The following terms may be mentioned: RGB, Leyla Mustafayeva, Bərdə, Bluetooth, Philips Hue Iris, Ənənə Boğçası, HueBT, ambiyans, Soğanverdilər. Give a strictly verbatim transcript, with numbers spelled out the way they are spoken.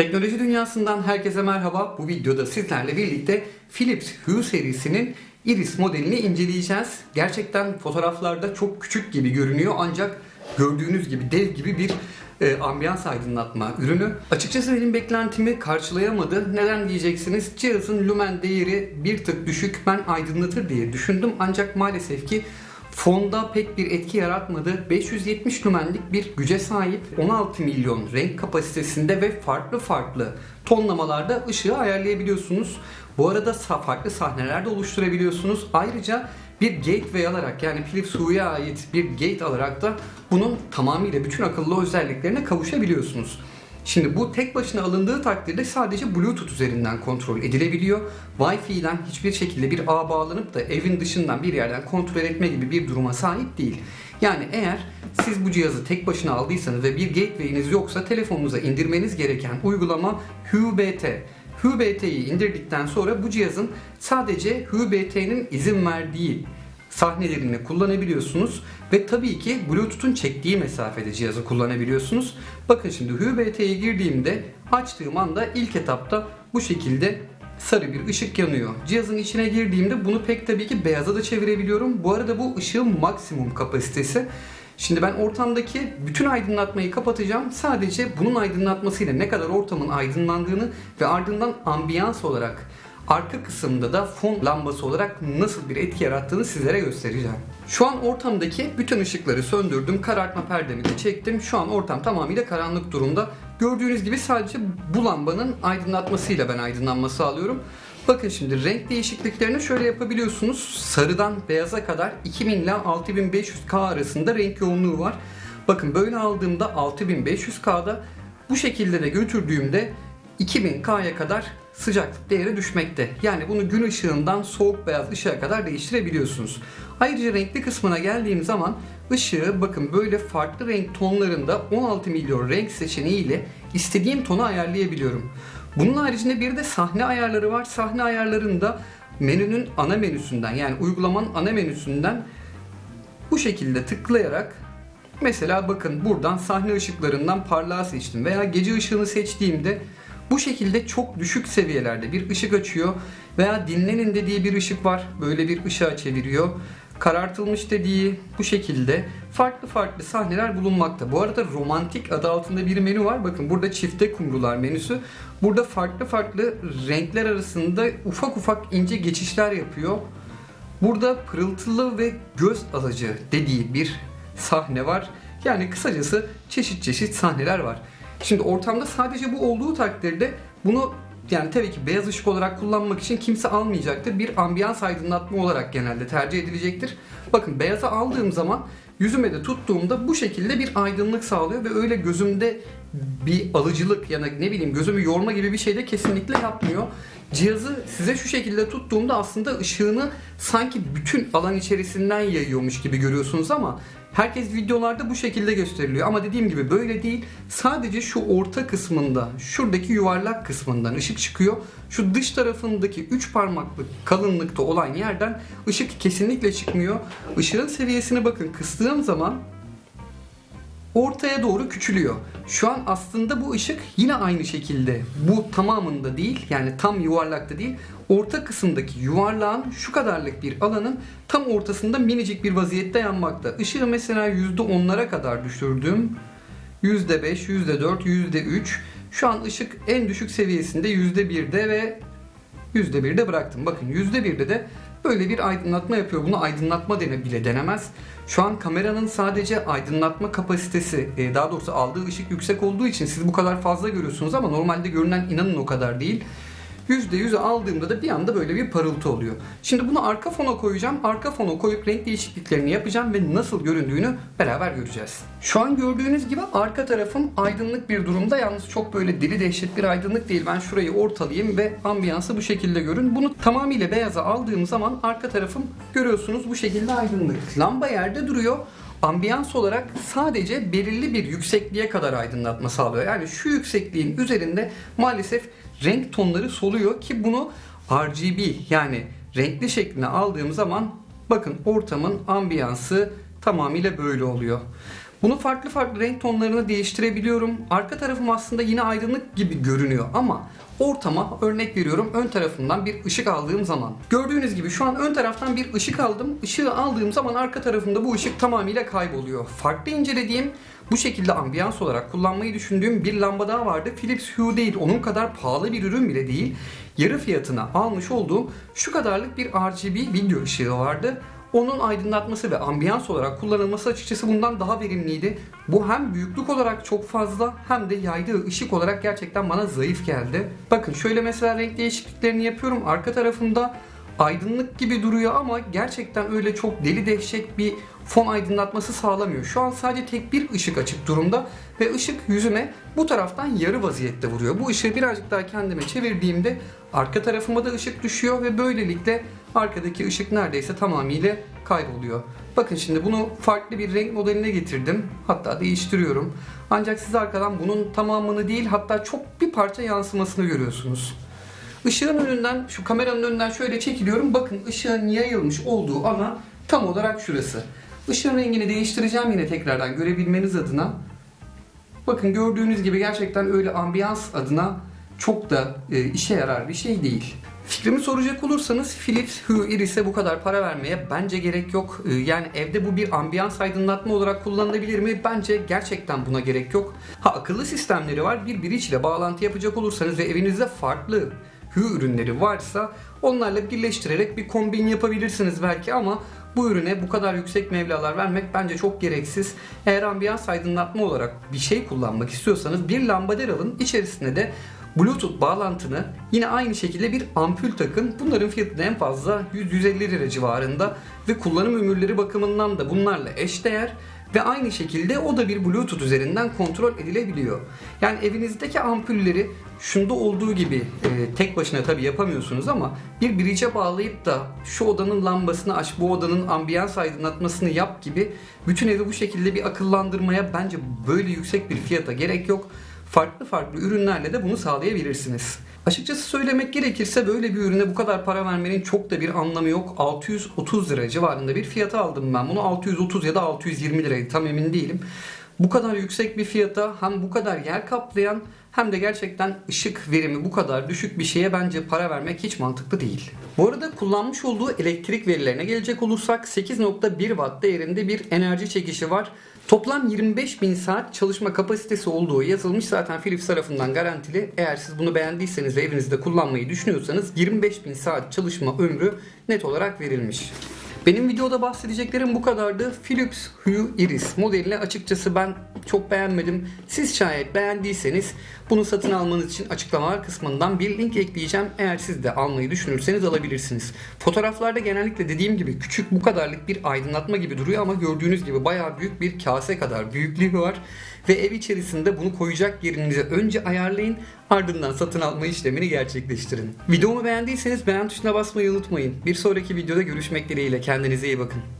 Teknoloji dünyasından herkese merhaba. Bu videoda sizlerle birlikte Philips Hue serisinin Iris modelini inceleyeceğiz. Gerçekten fotoğraflarda çok küçük gibi görünüyor ancak gördüğünüz gibi dev gibi bir e, ambiyans aydınlatma ürünü. Açıkçası benim beklentimi karşılayamadı. Neden diyeceksiniz? Cihazın lumen değeri bir tık düşük, ben aydınlatır diye düşündüm ancak maalesef ki fonda pek bir etki yaratmadı. beş yüz yetmiş lumenlik bir güce sahip, on altı milyon renk kapasitesinde ve farklı farklı tonlamalarda ışığı ayarlayabiliyorsunuz. Bu arada farklı sahnelerde oluşturabiliyorsunuz. Ayrıca bir gateway alarak, yani Philips Hue'ye ait bir gate alarak da bunun tamamıyla bütün akıllı özelliklerine kavuşabiliyorsunuz. Şimdi bu tek başına alındığı takdirde sadece Bluetooth üzerinden kontrol edilebiliyor. Wi-Fi'den hiçbir şekilde bir ağa bağlanıp da evin dışından bir yerden kontrol etme gibi bir duruma sahip değil. Yani eğer siz bu cihazı tek başına aldıysanız ve bir gateway'iniz yoksa telefonunuza indirmeniz gereken uygulama HueBT. HueBT'yi indirdikten sonra bu cihazın sadece HueBT'nin izin verdiği sahnelerini kullanabiliyorsunuz ve tabii ki Bluetooth'un çektiği mesafede cihazı kullanabiliyorsunuz. Bakın şimdi HueBT'ye girdiğimde, açtığım anda ilk etapta bu şekilde sarı bir ışık yanıyor. Cihazın içine girdiğimde bunu pek tabii ki beyaza da çevirebiliyorum. Bu arada bu ışığın maksimum kapasitesi. Şimdi ben ortamdaki bütün aydınlatmayı kapatacağım. Sadece bunun aydınlatmasıyla ne kadar ortamın aydınlandığını ve ardından ambiyans olarak arka kısımda da fon lambası olarak nasıl bir etki yarattığını sizlere göstereceğim. Şu an ortamdaki bütün ışıkları söndürdüm. Karartma perdemi de çektim. Şu an ortam tamamıyla karanlık durumda. Gördüğünüz gibi sadece bu lambanın aydınlatmasıyla ben aydınlanma sağlıyorum. Bakın şimdi renk değişikliklerini şöyle yapabiliyorsunuz. Sarıdan beyaza kadar iki bin ile altı bin beş yüz K arasında renk yoğunluğu var. Bakın böyle aldığımda altı bin beş yüz K'da, bu şekilde de götürdüğümde iki bin K'ya kadar sıcaklık değeri düşmekte. Yani bunu gün ışığından soğuk beyaz ışığa kadar değiştirebiliyorsunuz. Ayrıca renkli kısmına geldiğim zaman ışığı bakın böyle farklı renk tonlarında on altı milyon renk seçeneğiyle istediğim tonu ayarlayabiliyorum. Bunun haricinde bir de sahne ayarları var. Sahne ayarlarında menünün ana menüsünden, yani uygulamanın ana menüsünden bu şekilde tıklayarak, mesela bakın buradan sahne ışıklarından parlağı seçtim veya gece ışığını seçtiğimde bu şekilde çok düşük seviyelerde bir ışık açıyor veya dinlenin dediği bir ışık var, böyle bir ışığa çeviriyor. Karartılmış dediği bu şekilde farklı farklı sahneler bulunmakta. Bu arada romantik adı altında bir menü var. Bakın burada çifte kumrular menüsü. Burada farklı farklı renkler arasında ufak ufak ince geçişler yapıyor. Burada pırıltılı ve göz alıcı dediği bir sahne var. Yani kısacası çeşit çeşit sahneler var. Şimdi ortamda sadece bu olduğu takdirde bunu, yani tabii ki beyaz ışık olarak kullanmak için kimse almayacaktır. Bir ambiyans aydınlatma olarak genelde tercih edilecektir. Bakın beyaza aldığım zaman yüzüme de tuttuğumda bu şekilde bir aydınlık sağlıyor ve öyle gözümde bir alıcılık, yani ne bileyim gözümü yorma gibi bir şey de kesinlikle yapmıyor. Cihazı size şu şekilde tuttuğumda aslında ışığını sanki bütün alan içerisinden yayıyormuş gibi görüyorsunuz ama herkes videolarda bu şekilde gösteriliyor. Ama dediğim gibi böyle değil. Sadece şu orta kısmında, şuradaki yuvarlak kısmından ışık çıkıyor. Şu dış tarafındaki üç parmaklık kalınlıkta olan yerden ışık kesinlikle çıkmıyor. Işığın seviyesini bakın kıstığım zaman ortaya doğru küçülüyor. Şu an aslında bu ışık yine aynı şekilde, bu tamamında değil, yani tam yuvarlakta değil, orta kısımdaki yuvarlağın şu kadarlık bir alanın tam ortasında minicik bir vaziyette yanmakta. Işığı mesela yüzde onlara kadar düşürdüm. yüzde beş, yüzde dört, yüzde üç. Şu an ışık en düşük seviyesinde yüzde birde ve yüzde birde bıraktım. Bakın yüzde birde de böyle bir aydınlatma yapıyor. Bunu aydınlatma dene bile denemez. Şu an kameranın sadece aydınlatma kapasitesi, daha doğrusu aldığı ışık yüksek olduğu için siz bu kadar fazla görüyorsunuz ama normalde görünen inanın o kadar değil. yüzde yüz'e aldığımda da bir anda böyle bir parıltı oluyor. Şimdi bunu arka fona koyacağım. Arka fona koyup renk değişikliklerini yapacağım ve nasıl göründüğünü beraber göreceğiz. Şu an gördüğünüz gibi arka tarafım aydınlık bir durumda. Yalnız çok böyle deli dehşet bir aydınlık değil. Ben şurayı ortalayayım ve ambiyansı bu şekilde görün. Bunu tamamıyla beyaza aldığım zaman arka tarafım görüyorsunuz bu şekilde aydınlık. Lamba yerde duruyor. Ambiyans olarak sadece belirli bir yüksekliğe kadar aydınlatma sağlıyor. Yani şu yüksekliğin üzerinde maalesef renk tonları soluyor ki bunu R G B, yani renkli şekline aldığım zaman bakın ortamın ambiyansı tamamıyla böyle oluyor. Bunu farklı farklı renk tonlarına değiştirebiliyorum. Arka tarafım aslında yine aydınlık gibi görünüyor ama ortama, örnek veriyorum, ön tarafından bir ışık aldığım zaman. Gördüğünüz gibi şu an ön taraftan bir ışık aldım. Işığı aldığım zaman arka tarafımda bu ışık tamamıyla kayboluyor. Farklı incelediğim, bu şekilde ambiyans olarak kullanmayı düşündüğüm bir lamba daha vardı. Philips Hue değil, onun kadar pahalı bir ürün bile değil. Yarı fiyatına almış olduğum şu kadarlık bir R G B video ışığı vardı. Onun aydınlatması ve ambiyans olarak kullanılması açıkçası bundan daha verimliydi. Bu hem büyüklük olarak çok fazla hem de yaydığı ışık olarak gerçekten bana zayıf geldi. Bakın şöyle mesela renk değişikliklerini yapıyorum. Arka tarafımda aydınlık gibi duruyor ama gerçekten öyle çok deli dehşet bir fon aydınlatması sağlamıyor. Şu an sadece tek bir ışık açık durumda ve ışık yüzüme bu taraftan yarı vaziyette vuruyor. Bu ışığı birazcık daha kendime çevirdiğimde arka tarafıma da ışık düşüyor ve böylelikle arkadaki ışık neredeyse tamamıyla kayboluyor. Bakın şimdi bunu farklı bir renk modeline getirdim. Hatta değiştiriyorum. Ancak siz arkadan bunun tamamını değil, hatta çok bir parça yansımasını görüyorsunuz. Işığın önünden, şu kameranın önünden şöyle çekiliyorum. Bakın ışığın yayılmış olduğu alan tam olarak şurası. Işığın rengini değiştireceğim yine tekrardan görebilmeniz adına. Bakın gördüğünüz gibi gerçekten öyle ambiyans adına çok da işe yarar bir şey değil. Fikrimi soracak olursanız Philips Hue Iris'e bu kadar para vermeye bence gerek yok. Yani evde bu bir ambiyans aydınlatma olarak kullanılabilir mi? Bence gerçekten buna gerek yok. Ha, akıllı sistemleri var. Bir bridge ile bağlantı yapacak olursanız ve evinizde farklı Hue ürünleri varsa onlarla birleştirerek bir kombin yapabilirsiniz belki ama bu ürüne bu kadar yüksek meblalar vermek bence çok gereksiz. Eğer ambiyans aydınlatma olarak bir şey kullanmak istiyorsanız bir lambader alın, içerisine de Bluetooth bağlantını yine aynı şekilde bir ampul takın. Bunların fiyatı da en fazla yüz yüz elli lira civarında ve kullanım ömürleri bakımından da bunlarla eşdeğer. Ve aynı şekilde o da bir Bluetooth üzerinden kontrol edilebiliyor. Yani evinizdeki ampulleri şunda olduğu gibi e, tek başına tabii yapamıyorsunuz ama bir bridge'e bağlayıp da şu odanın lambasını aç, bu odanın ambiyans aydınlatmasını yap gibi bütün evi bu şekilde bir akıllandırmaya bence böyle yüksek bir fiyata gerek yok. Farklı farklı ürünlerle de bunu sağlayabilirsiniz. Açıkçası söylemek gerekirse böyle bir ürüne bu kadar para vermenin çok da bir anlamı yok. altı yüz otuz lira civarında bir fiyata aldım ben. Bunu altı yüz otuz ya da altı yüz yirmi liraydı, tam emin değilim. Bu kadar yüksek bir fiyata hem bu kadar yer kaplayan hem de gerçekten ışık verimi bu kadar düşük bir şeye bence para vermek hiç mantıklı değil. Bu arada kullanmış olduğu elektrik verilerine gelecek olursak sekiz nokta bir watt değerinde bir enerji çekişi var. Toplam yirmi beş bin saat çalışma kapasitesi olduğu yazılmış, zaten Philips tarafından garantili. Eğer siz bunu beğendiyseniz ve evinizde kullanmayı düşünüyorsanız yirmi beş bin saat çalışma ömrü net olarak verilmiş. Benim videoda bahsedeceklerim bu kadardı. Philips Hue Iris modelini açıkçası ben çok beğenmedim. Siz şayet beğendiyseniz bunu satın almanız için açıklamalar kısmından bir link ekleyeceğim. Eğer siz de almayı düşünürseniz alabilirsiniz. Fotoğraflarda genellikle dediğim gibi küçük bu kadarlık bir aydınlatma gibi duruyor ama gördüğünüz gibi bayağı büyük bir kase kadar büyüklüğü var. Ve ev içerisinde bunu koyacak yerinize önce ayarlayın, ardından satın alma işlemini gerçekleştirin. Videomu beğendiyseniz beğen tuşuna basmayı unutmayın. Bir sonraki videoda görüşmek dileğiyle. Kendinize iyi bakın.